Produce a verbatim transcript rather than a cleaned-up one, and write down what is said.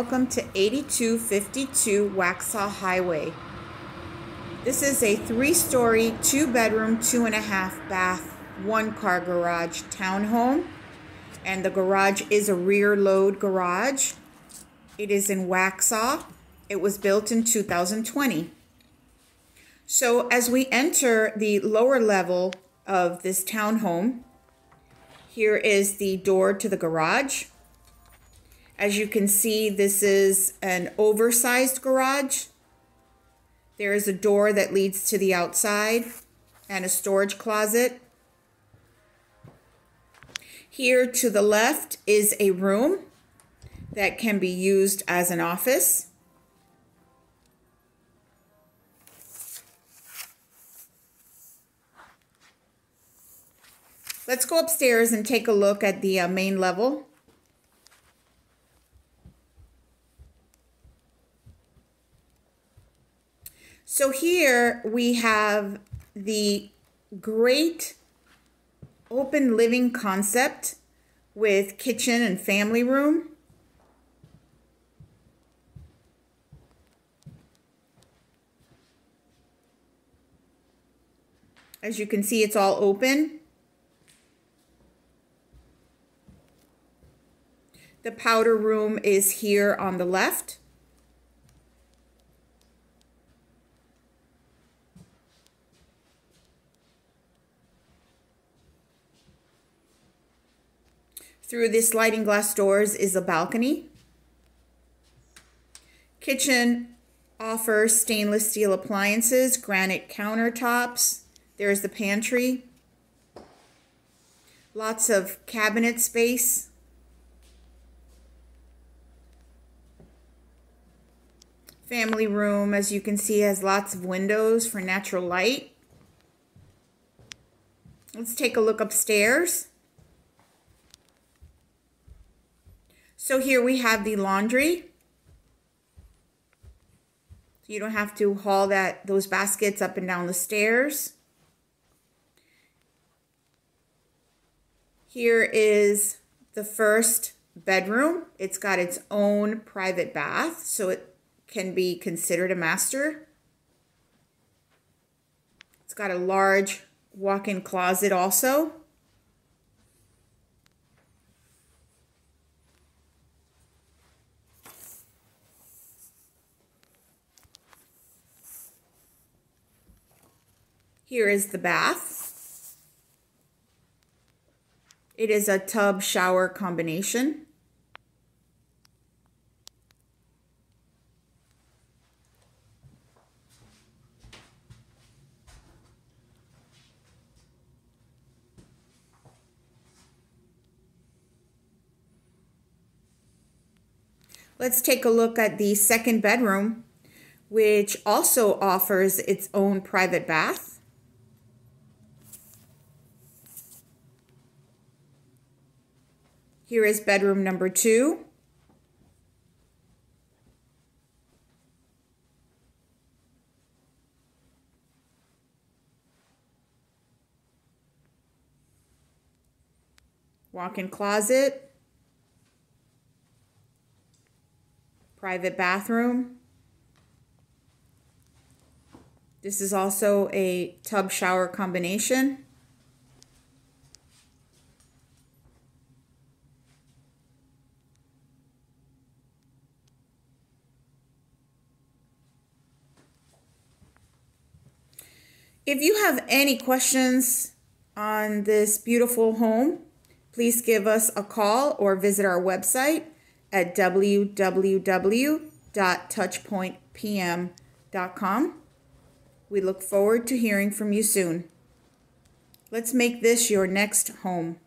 welcome to eighty-two fifty-two Waxhaw Highway. This is a three-story, two-bedroom, two-and-a-half-bath, one-car garage townhome, and the garage is a rear-load garage. It is in Waxhaw. It was built in two thousand twenty. So as we enter the lower level of this townhome, here is the door to the garage. As you can see, this is an oversized garage. There is a door that leads to the outside and a storage closet. Here to the left is a room that can be used as an office. Let's go upstairs and take a look at the uh, main level. So here we have the great open living concept with kitchen and family room. As you can see, it's all open. The powder room is here on the left. Through the sliding glass doors is a balcony. Kitchen offers stainless steel appliances, granite countertops. There's the pantry. Lots of cabinet space. Family room, as you can see, has lots of windows for natural light. Let's take a look upstairs. So here we have the laundry. You don't have to haul that those baskets up and down the stairs. Here is the first bedroom. It's got its own private bath, so it can be considered a master. It's got a large walk-in closet also. Here is the bath. It is a tub shower combination. Let's take a look at the second bedroom, which also offers its own private bath. Here is bedroom number two. Walk-in closet. Private bathroom. This is also a tub shower combination. If you have any questions on this beautiful home, please give us a call or visit our website at w w w dot touchpoint p m dot com. We look forward to hearing from you soon. Let's make this your next home.